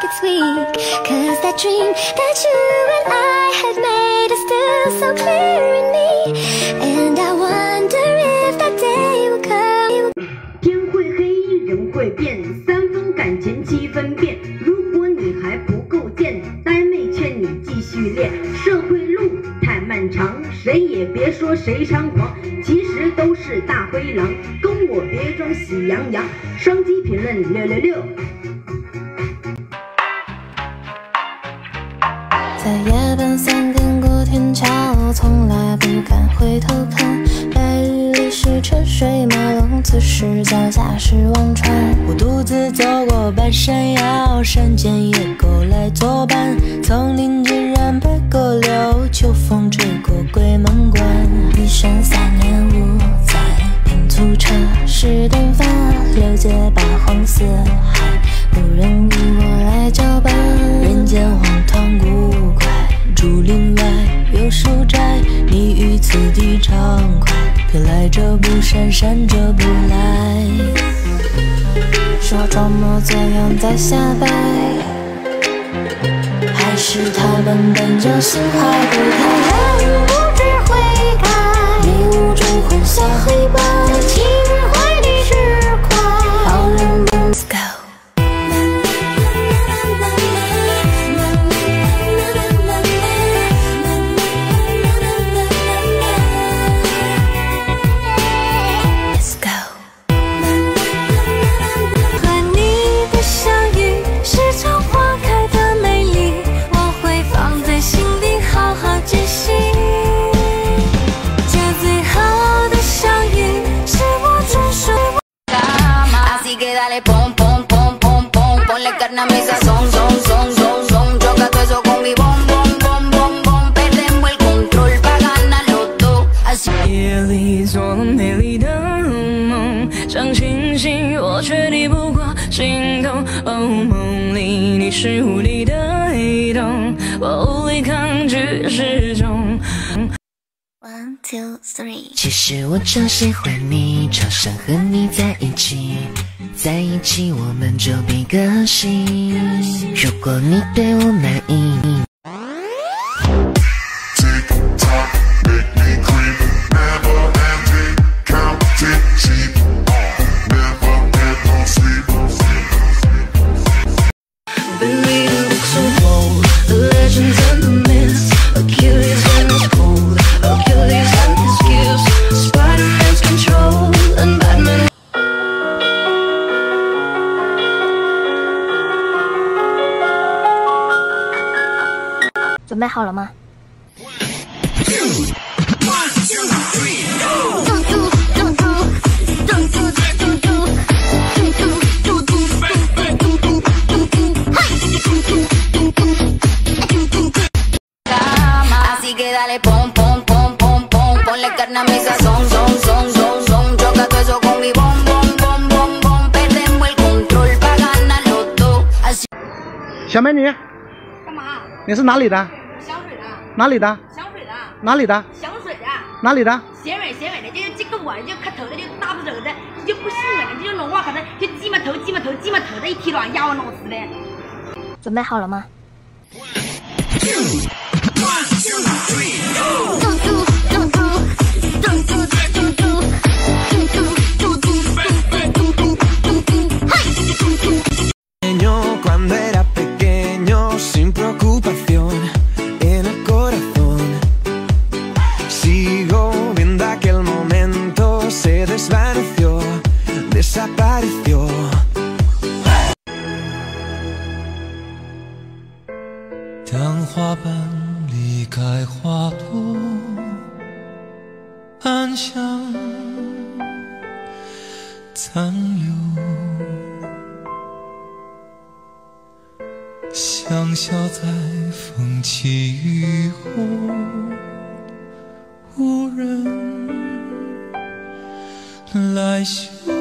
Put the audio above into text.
like it's weak, cause that dream that you and I had made is still so clear in me, and I wonder if that day will come. 天会黑，人会变，三分感情七分变。如果你还不够贱，呆妹劝你继续练。社会路太漫长，谁也别说谁猖狂，其实都是大灰狼。跟我别装喜羊羊，双击评论666。 在夜半三更过天桥，从来不敢回头看。白日里是车水马龙，此时脚下是忘川。我独自走过半山腰，山间野狗来作伴。丛林居然白过柳，秋风吹过鬼门关。一生3年5载，平租车10顿饭，6节八荒四海，无人与我来交伴。人间荒唐古怪，竹林外有书斋，你于此地畅快，偏来者不善，善者不来。说装模作样在瞎掰，还是他们本就心怀不开，人不知悔改，迷雾中混淆黑白，在情怀里是快，好人不改。 夜里做美丽的梦，想清醒，我却抵不过心动。哦，梦里你是无力的黑洞，我无力抗拒失重。1 2 3。其实我超喜欢你，超想和你在一起。 在一起，我们就比个心。如果你对我满意。准备好了吗？小美女，干嘛？你是哪里的？ 哪里的？响水的。哪里的？响水的。哪里的？响水响水的，这个我就磕头的，就大不走的，就不信了，这就龙王可能就鸡巴头鸡巴头鸡巴头的一踢卵压我脑子的。准备好了吗？ 当花瓣离开花朵，暗香残留，香消在风起雨后，无人来嗅。